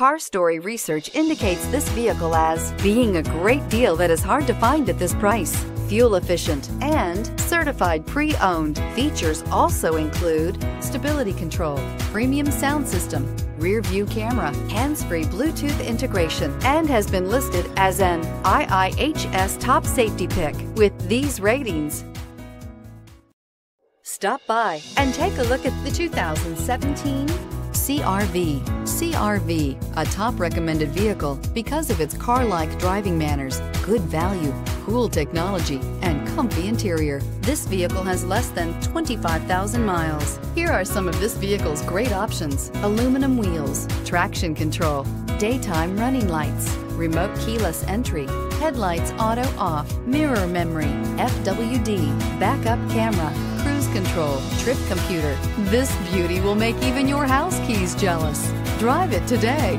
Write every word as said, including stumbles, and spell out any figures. CarStory research indicates this vehicle as being a great deal that is hard to find at this price. Fuel efficient and certified pre-owned. Features also include stability control, premium sound system, rear view camera, hands-free Bluetooth integration, and has been listed as an I I H S top safety pick with these ratings. Stop by and take a look at the two thousand seventeen C R V. C R V, a top recommended vehicle because of its car-like driving manners, good value, cool technology, and comfy interior. This vehicle has less than twenty-five thousand miles. Here are some of this vehicle's great options: aluminum wheels, traction control, daytime running lights, remote keyless entry, headlights auto off, mirror memory, F W D, backup camera, cruise control, trip computer. This beauty will make even your house keys jealous. Drive it today.